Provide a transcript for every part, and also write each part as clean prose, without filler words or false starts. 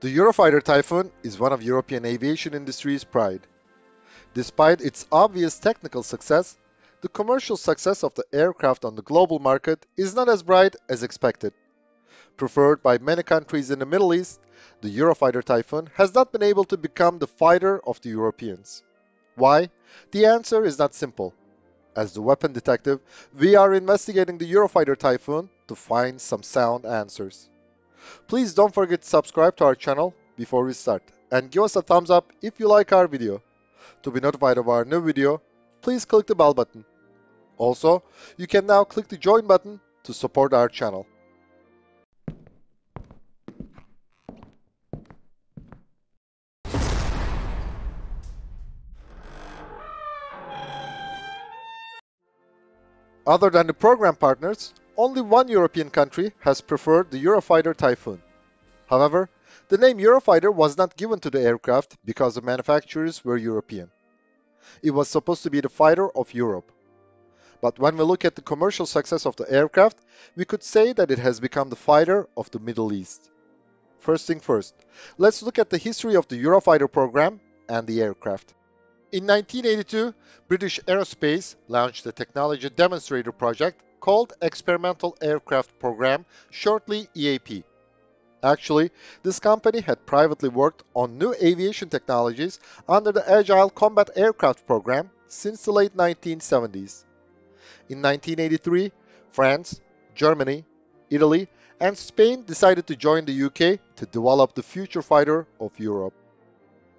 The Eurofighter Typhoon is one of European aviation industry's pride. Despite its obvious technical success, the commercial success of the aircraft on the global market is not as bright as expected. Preferred by many countries in the Middle East, the Eurofighter Typhoon has not been able to become the fighter of the Europeans. Why? The answer is not simple. As the weapon detective, we are investigating the Eurofighter Typhoon to find some sound answers. Please don't forget to subscribe to our channel before we start, and give us a thumbs up if you like our video. To be notified of our new video, please click the bell button. Also, you can now click the join button to support our channel. Other than the program partners, only one European country has preferred the Eurofighter Typhoon. However, the name Eurofighter was not given to the aircraft because the manufacturers were European. It was supposed to be the fighter of Europe. But when we look at the commercial success of the aircraft, we could say that it has become the fighter of the Middle East. First thing first, let's look at the history of the Eurofighter program and the aircraft. In 1982, British Aerospace launched a technology demonstrator project called Experimental Aircraft Program, shortly EAP. Actually, this company had privately worked on new aviation technologies under the Agile Combat Aircraft Program since the late 1970s. In 1983, France, Germany, Italy, and Spain decided to join the UK to develop the future fighter of Europe.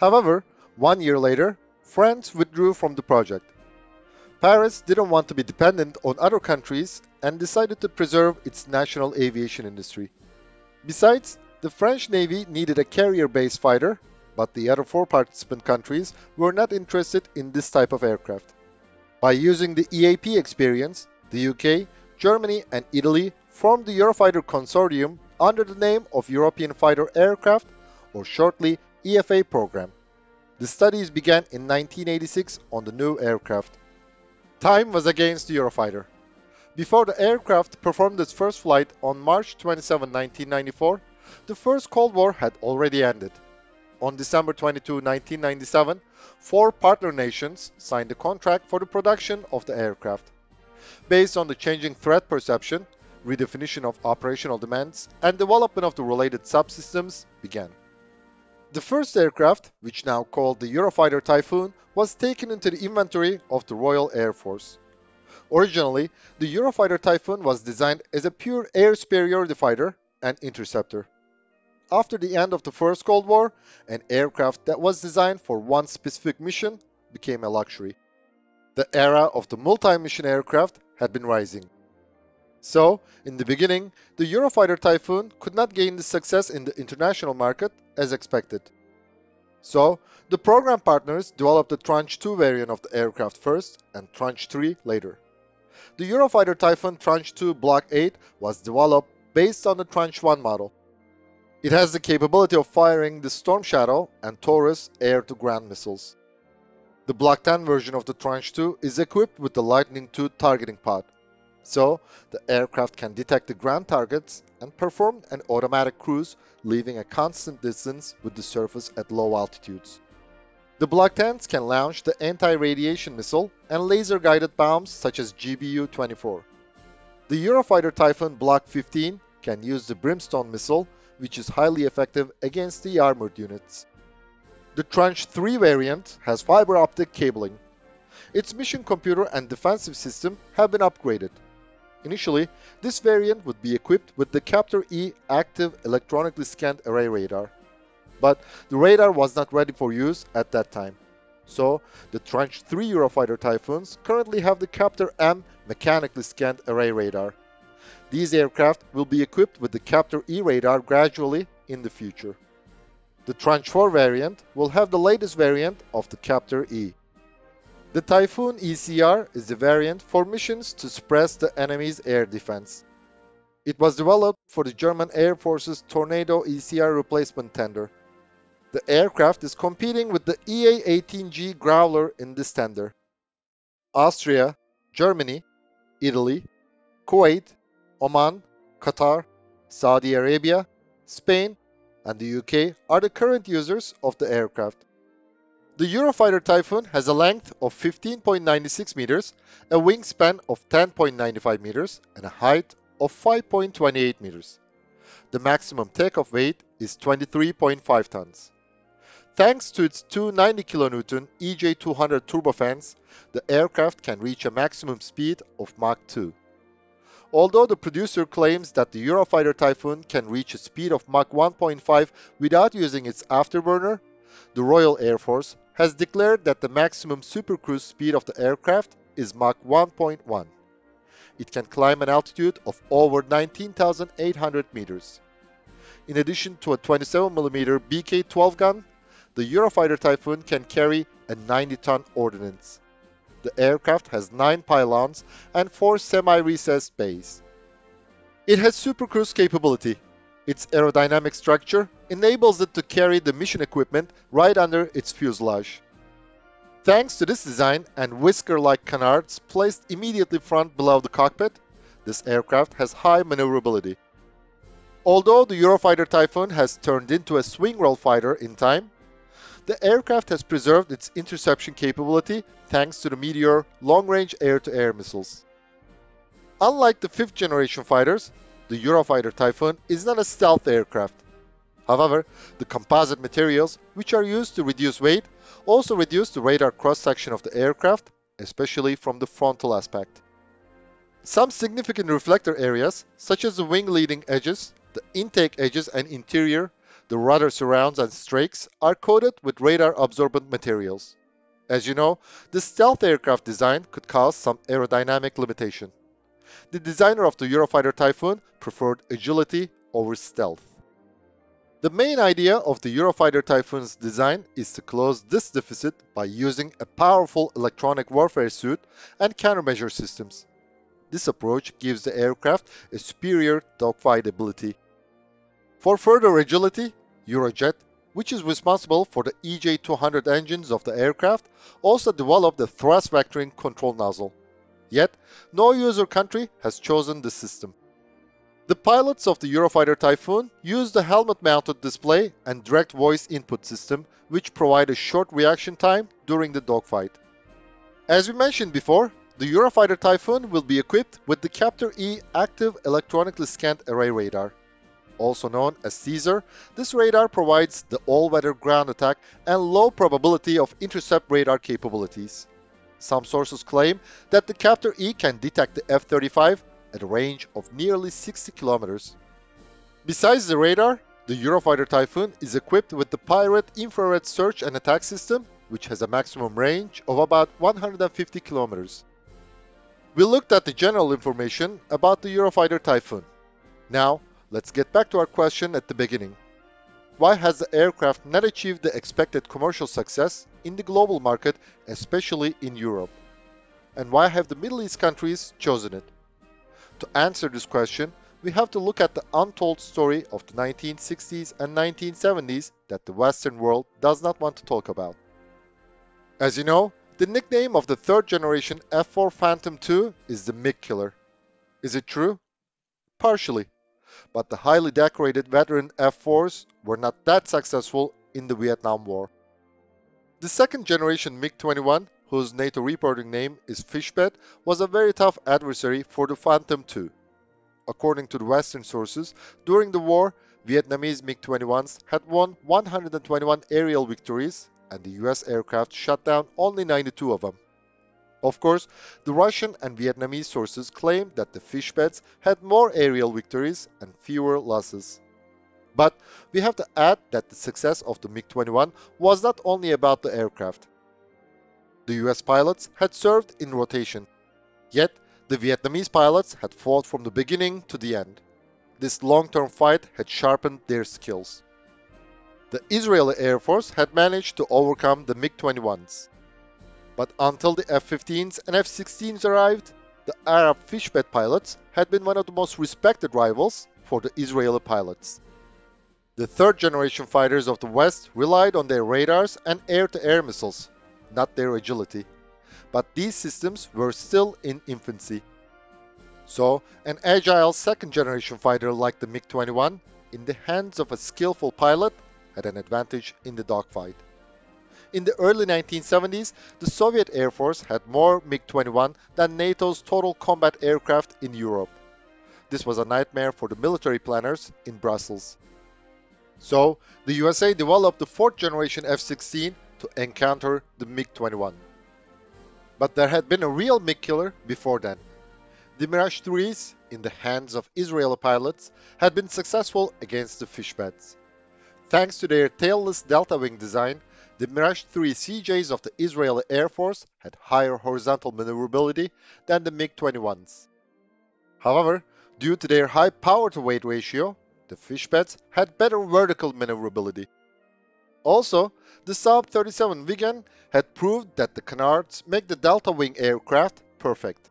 However, 1 year later, France withdrew from the project. Paris didn't want to be dependent on other countries and decided to preserve its national aviation industry. Besides, the French Navy needed a carrier-based fighter, but the other four participant countries were not interested in this type of aircraft. By using the EAP experience, the UK, Germany and Italy formed the Eurofighter Consortium under the name of European Fighter Aircraft, or shortly EFA Programme. The studies began in 1986 on the new aircraft. Time was against the Eurofighter. Before the aircraft performed its first flight on March 27, 1994, the First Cold War had already ended. On December 22, 1997, four partner nations signed a contract for the production of the aircraft. Based on the changing threat perception, redefinition of operational demands and development of the related subsystems began. The first aircraft, which now called the Eurofighter Typhoon, was taken into the inventory of the Royal Air Force. Originally, the Eurofighter Typhoon was designed as a pure air superiority fighter and interceptor. After the end of the First Cold War, an aircraft that was designed for one specific mission became a luxury. The era of the multi-mission aircraft had been rising. So, in the beginning, the Eurofighter Typhoon could not gain the success in the international market as expected. So, the program partners developed the Tranche 2 variant of the aircraft first and Tranche 3 later. The Eurofighter Typhoon Tranche 2 Block 8 was developed based on the Tranche 1 model. It has the capability of firing the Storm Shadow and Taurus air-to-ground missiles. The Block 10 version of the Tranche 2 is equipped with the Lightning II targeting pod. So, the aircraft can detect the ground targets and perform an automatic cruise, leaving a constant distance with the surface at low altitudes. The Block 10s can launch the anti-radiation missile and laser-guided bombs such as GBU-24. The Eurofighter Typhoon Block 15 can use the Brimstone missile, which is highly effective against the armored units. The Tranche 3 variant has fiber-optic cabling. Its mission computer and defensive system have been upgraded. Initially, this variant would be equipped with the CAPTOR-E active electronically scanned array radar. But the radar was not ready for use at that time. So, the Tranche 3 Eurofighter Typhoons currently have the CAPTOR-M mechanically scanned array radar. These aircraft will be equipped with the CAPTOR-E radar gradually in the future. The Tranche 4 variant will have the latest variant of the CAPTOR-E. The Typhoon ECR is the variant for missions to suppress the enemy's air defense. It was developed for the German Air Force's Tornado ECR replacement tender. The aircraft is competing with the EA-18G Growler in this tender. Austria, Germany, Italy, Kuwait, Oman, Qatar, Saudi Arabia, Spain and the UK are the current users of the aircraft. The Eurofighter Typhoon has a length of 15.96 meters, a wingspan of 10.95 meters, and a height of 5.28 meters. The maximum takeoff weight is 23.5 tons. Thanks to its 290 kN EJ200 turbofans, the aircraft can reach a maximum speed of Mach 2. Although the producer claims that the Eurofighter Typhoon can reach a speed of Mach 1.5 without using its afterburner, the Royal Air Force has declared that the maximum supercruise speed of the aircraft is Mach 1.1. It can climb an altitude of over 19,800 meters. In addition to a 27mm BK-12 gun, the Eurofighter Typhoon can carry a 90-ton ordnance. The aircraft has 9 pylons and 4 semi-recessed bays. It has supercruise capability. Its aerodynamic structure enables it to carry the mission equipment right under its fuselage. Thanks to this design and whisker-like canards placed immediately front below the cockpit, this aircraft has high maneuverability. Although the Eurofighter Typhoon has turned into a swing-roll fighter in time, the aircraft has preserved its interception capability thanks to the Meteor long-range air-to-air missiles. Unlike the 5th generation fighters, the Eurofighter Typhoon is not a stealth aircraft. However, the composite materials, which are used to reduce weight, also reduce the radar cross-section of the aircraft, especially from the frontal aspect. Some significant reflector areas, such as the wing leading edges, the intake edges and interior, the rudder surrounds and strakes, are coated with radar-absorbent materials. As you know, this stealth aircraft design could cause some aerodynamic limitation. The designer of the Eurofighter Typhoon preferred agility over stealth. The main idea of the Eurofighter Typhoon's design is to close this deficit by using a powerful electronic warfare suite and countermeasure systems. This approach gives the aircraft a superior dogfight ability. For further agility, Eurojet, which is responsible for the EJ200 engines of the aircraft, also developed a thrust vectoring control nozzle. Yet, no user country has chosen this system. The pilots of the Eurofighter Typhoon use the helmet-mounted display and direct voice input system, which provide a short reaction time during the dogfight. As we mentioned before, the Eurofighter Typhoon will be equipped with the CAPTOR-E Active Electronically Scanned Array Radar. Also known as CESAR, this radar provides the all-weather ground attack and low probability of intercept radar capabilities. Some sources claim that the CAPTOR-E can detect the F-35 at a range of nearly 60 kilometers. Besides the radar, the Eurofighter Typhoon is equipped with the PIRATE infrared search and attack system, which has a maximum range of about 150 kilometers. We looked at the general information about the Eurofighter Typhoon. Now, let's get back to our question at the beginning. Why has the aircraft not achieved the expected commercial success in the global market, especially in Europe? And why have the Middle East countries chosen it? To answer this question, we have to look at the untold story of the 1960s and 1970s that the Western world does not want to talk about. As you know, the nickname of the 3rd generation F-4 Phantom II is the MiG Killer. Is it true? Partially. But the highly decorated veteran F-4s were not that successful in the Vietnam War. The 2nd generation MiG-21, whose NATO reporting name is Fishbed, was a very tough adversary for the Phantom II. According to the Western sources, during the war, Vietnamese MiG-21s had won 121 aerial victories, and the US aircraft shot down only 92 of them. Of course, the Russian and Vietnamese sources claim that the Fishbeds had more aerial victories and fewer losses. But we have to add that the success of the MiG-21 was not only about the aircraft. The US pilots had served in rotation, yet the Vietnamese pilots had fought from the beginning to the end. This long-term fight had sharpened their skills. The Israeli Air Force had managed to overcome the MiG-21s. But until the F-15s and F-16s arrived, the Arab Fishbed pilots had been one of the most respected rivals for the Israeli pilots. The 3rd generation fighters of the West relied on their radars and air-to-air missiles, not their agility. But these systems were still in infancy. So, an agile 2nd generation fighter like the MiG-21 in the hands of a skillful pilot had an advantage in the dogfight. In the early 1970s, the Soviet Air Force had more MiG-21 than NATO's total combat aircraft in Europe. This was a nightmare for the military planners in Brussels. So, the USA developed the fourth-generation F-16 to encounter the MiG-21. But there had been a real MiG killer before then. The Mirage IIIs, in the hands of Israeli pilots, had been successful against the Fishbeds. Thanks to their tailless delta-wing design, the Mirage III CJs of the Israeli Air Force had higher horizontal maneuverability than the MiG-21s. However, due to their high power-to-weight ratio, the Fishbeds had better vertical maneuverability. Also, the Saab 37 Wigan had proved that the canards make the delta-wing aircraft perfect.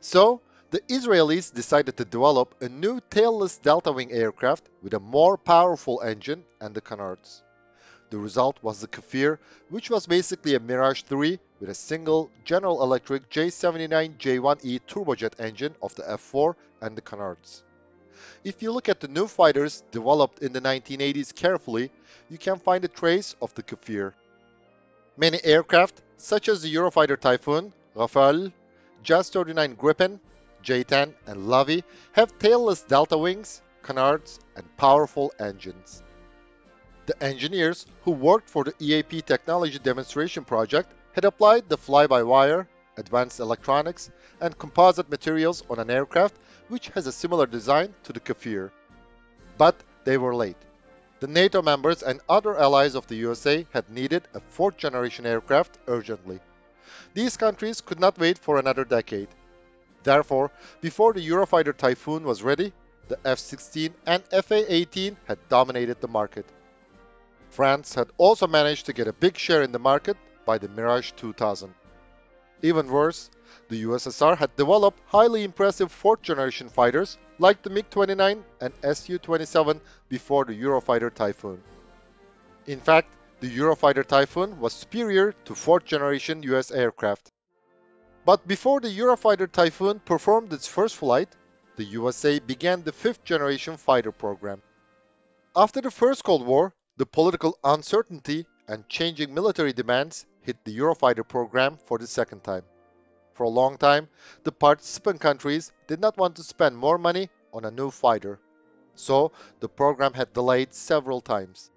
So, the Israelis decided to develop a new tailless delta-wing aircraft with a more powerful engine and the canards. The result was the Kfir, which was basically a Mirage III with a single General Electric J79J1E turbojet engine of the F4 and the canards. If you look at the new fighters developed in the 1980s carefully, you can find a trace of the Kfir. Many aircraft, such as the Eurofighter Typhoon, Rafale, JAS 39 Gripen, J-10 and Lavie, have tailless delta wings, canards and powerful engines. The engineers who worked for the EAP technology demonstration project had applied the fly-by-wire, advanced electronics, and composite materials on an aircraft which has a similar design to the Kfir. But they were late. The NATO members and other allies of the USA had needed a fourth-generation aircraft urgently. These countries could not wait for another decade. Therefore, before the Eurofighter Typhoon was ready, the F-16 and FA-18 had dominated the market. France had also managed to get a big share in the market by the Mirage 2000. Even worse, the USSR had developed highly impressive fourth-generation fighters like the MiG-29 and Su-27 before the Eurofighter Typhoon. In fact, the Eurofighter Typhoon was superior to fourth-generation US aircraft. But before the Eurofighter Typhoon performed its first flight, the USA began the fifth-generation fighter program. After the First Cold War, the political uncertainty and changing military demands hit the Eurofighter program for the second time. For a long time, the participant countries did not want to spend more money on a new fighter. So, the program had delayed several times.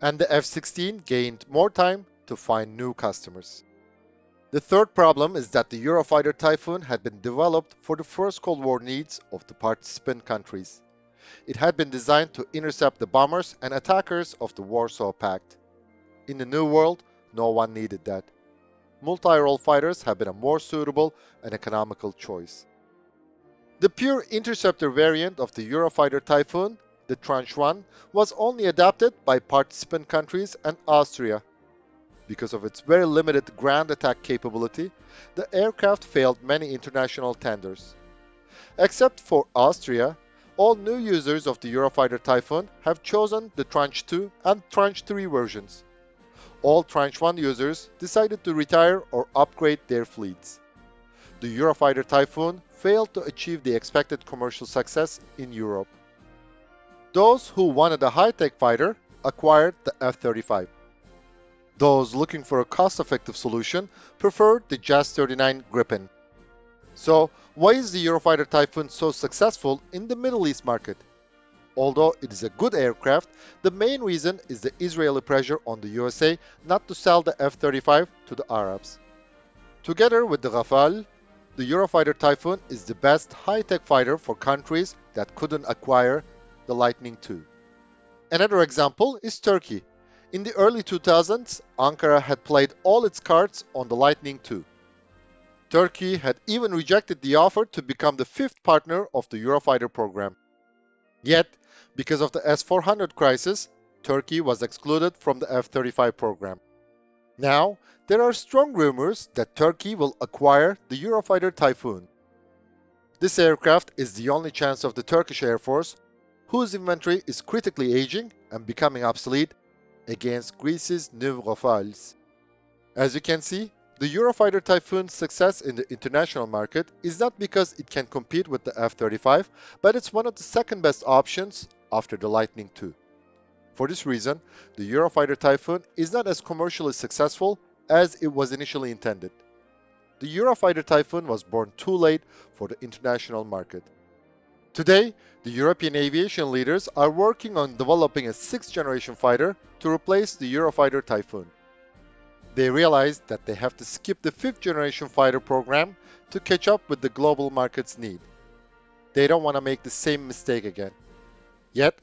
And the F-16 gained more time to find new customers. The third problem is that the Eurofighter Typhoon had been developed for the First Cold War needs of the participant countries. It had been designed to intercept the bombers and attackers of the Warsaw Pact. In the New World, no one needed that. Multi-role fighters have been a more suitable and economical choice. The pure interceptor variant of the Eurofighter Typhoon, the Tranche 1, was only adapted by participant countries and Austria. Because of its very limited ground attack capability, the aircraft failed many international tenders. Except for Austria, all new users of the Eurofighter Typhoon have chosen the Tranche 2 and Tranche 3 versions. All Tranche 1 users decided to retire or upgrade their fleets. The Eurofighter Typhoon failed to achieve the expected commercial success in Europe. Those who wanted a high-tech fighter acquired the F-35. Those looking for a cost-effective solution preferred the JAS 39 Gripen. So, why is the Eurofighter Typhoon so successful in the Middle East market? Although it is a good aircraft, the main reason is the Israeli pressure on the USA not to sell the F-35 to the Arabs. Together with the Rafale, the Eurofighter Typhoon is the best high-tech fighter for countries that couldn't acquire the Lightning II. Another example is Turkey. In the early 2000s, Ankara had played all its cards on the Lightning II. Turkey had even rejected the offer to become the fifth partner of the Eurofighter program. Yet, because of the S-400 crisis, Turkey was excluded from the F-35 program. Now, there are strong rumors that Turkey will acquire the Eurofighter Typhoon. This aircraft is the only chance of the Turkish Air Force, whose inventory is critically aging and becoming obsolete, against Greece's new Rafales. As you can see, the Eurofighter Typhoon's success in the international market is not because it can compete with the F-35, but it's one of the second best options after the Lightning II. For this reason, the Eurofighter Typhoon is not as commercially successful as it was initially intended. The Eurofighter Typhoon was born too late for the international market. Today, the European aviation leaders are working on developing a 6th-generation fighter to replace the Eurofighter Typhoon. They realized that they have to skip the 5th-generation fighter program to catch up with the global market's need. They don't want to make the same mistake again. Yet,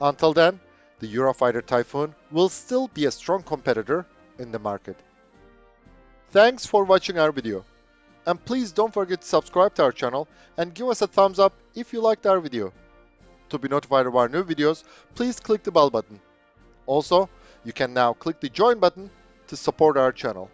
until then, the Eurofighter Typhoon will still be a strong competitor in the market. Thanks for watching our video. And please don't forget to subscribe to our channel and give us a thumbs up if you liked our video. To be notified of our new videos, please click the bell button. Also, you can now click the join button to support our channel.